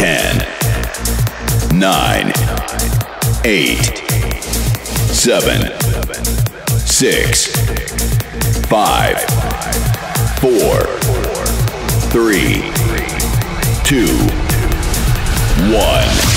10, 9, 8, 7, 6, 5, 4, 3, 2, 1.